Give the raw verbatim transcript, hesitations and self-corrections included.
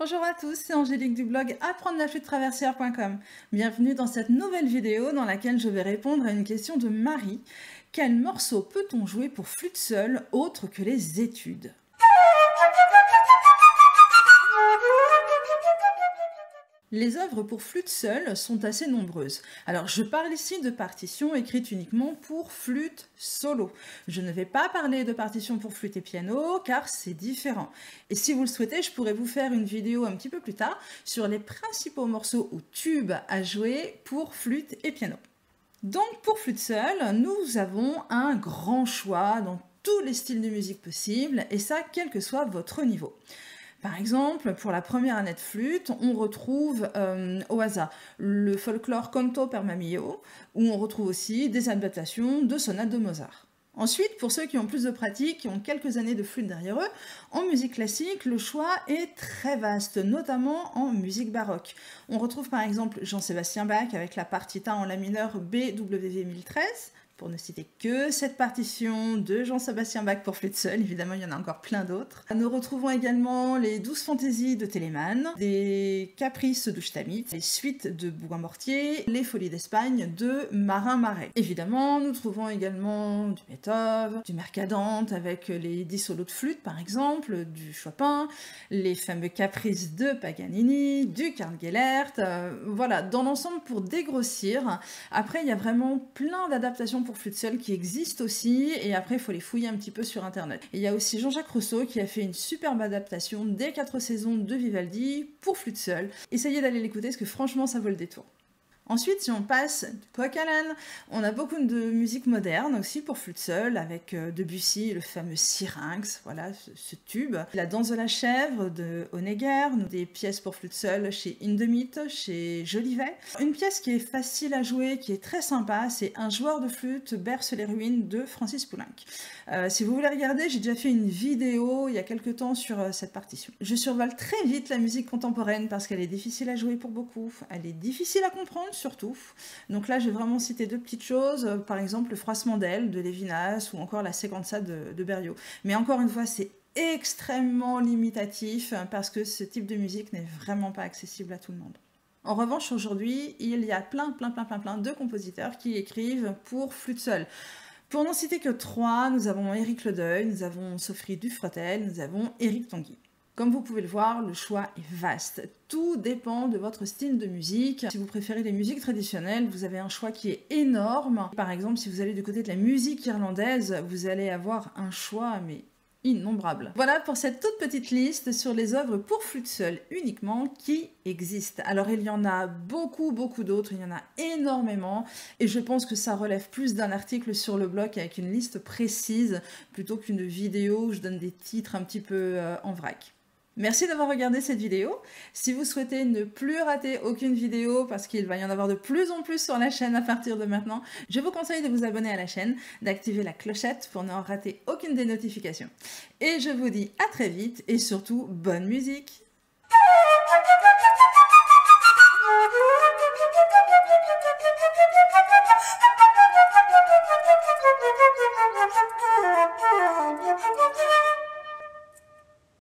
Bonjour à tous, c'est Angélique du blog apprendre la flûte traversière point com. Bienvenue dans cette nouvelle vidéo dans laquelle je vais répondre à une question de Marie. Quel morceau peut-on jouer pour flûte seule autre que les études? Les œuvres pour flûte seule sont assez nombreuses. Alors je parle ici de partitions écrites uniquement pour flûte solo. Je ne vais pas parler de partitions pour flûte et piano car c'est différent. Et si vous le souhaitez, je pourrais vous faire une vidéo un petit peu plus tard sur les principaux morceaux ou tubes à jouer pour flûte et piano. Donc pour flûte seule, nous avons un grand choix dans tous les styles de musique possibles et ça quel que soit votre niveau. Par exemple, pour la première année de flûte, on retrouve euh, au hasard le folklore Canto per Mamillo, où on retrouve aussi des adaptations de sonates de Mozart. Ensuite, pour ceux qui ont plus de pratique, qui ont quelques années de flûte derrière eux, en musique classique, le choix est très vaste, notamment en musique baroque. On retrouve par exemple Jean-Sébastien Bach avec la partita en la mineure B W V mille treize, pour ne citer que cette partition de Jean-Sébastien Bach pour flûte seule, évidemment il y en a encore plein d'autres. Nous retrouvons également les douze fantaisies de Telemann, les caprices de Stamitz, les suites de Bouin Mortier, les folies d'Espagne de Marin Marais. Évidemment, nous trouvons également du Beethoven, du Mercadante avec les dix solos de flûte par exemple, du Chopin, les fameux caprices de Paganini, du Karl-Gellert, euh, voilà, dans l'ensemble pour dégrossir. Après, il y a vraiment plein d'adaptations pour flûte seule qui existe aussi et après il faut les fouiller un petit peu sur internet. Et il y a aussi Jean-Jacques Rousseau qui a fait une superbe adaptation des quatre saisons de Vivaldi pour flûte seule. Essayez d'aller l'écouter parce que franchement ça vaut le détour. Ensuite, si on passe du coq à l'âne, on a beaucoup de musique moderne aussi pour flûte seule, avec Debussy, le fameux syrinx, voilà ce, ce tube. La danse de la chèvre de Onegar, des pièces pour flûte seule chez Indemith, chez Jolivet. Une pièce qui est facile à jouer, qui est très sympa, c'est Un joueur de flûte berce les ruines de Francis Poulenc. Euh, si vous voulez regarder, j'ai déjà fait une vidéo il y a quelques temps sur euh, cette partition. Je survole très vite la musique contemporaine parce qu'elle est difficile à jouer pour beaucoup, elle est difficile à comprendre, surtout. Donc là, j'ai vraiment cité deux petites choses, par exemple le froissement d'ailes de Lévinas ou encore la Sequenza de, de Berio. Mais encore une fois, c'est extrêmement limitatif parce que ce type de musique n'est vraiment pas accessible à tout le monde. En revanche, aujourd'hui, il y a plein, plein, plein, plein, plein de compositeurs qui écrivent pour flûte seule. Pour n'en citer que trois, nous avons Eric Ledeuil, nous avons Sophie Dufretel, nous avons Eric Tanguy. Comme vous pouvez le voir, le choix est vaste. Tout dépend de votre style de musique. Si vous préférez les musiques traditionnelles, vous avez un choix qui est énorme. Par exemple, si vous allez du côté de la musique irlandaise, vous allez avoir un choix mais innombrable. Voilà pour cette toute petite liste sur les œuvres pour flûte seule uniquement qui existent. Alors il y en a beaucoup, beaucoup d'autres, il y en a énormément et je pense que ça relève plus d'un article sur le blog avec une liste précise plutôt qu'une vidéo où je donne des titres un petit peu euh, en vrac. Merci d'avoir regardé cette vidéo. Si vous souhaitez ne plus rater aucune vidéo, parce qu'il va y en avoir de plus en plus sur la chaîne à partir de maintenant, je vous conseille de vous abonner à la chaîne, d'activer la clochette pour n'en rater aucune des notifications. Et je vous dis à très vite et surtout, bonne musique!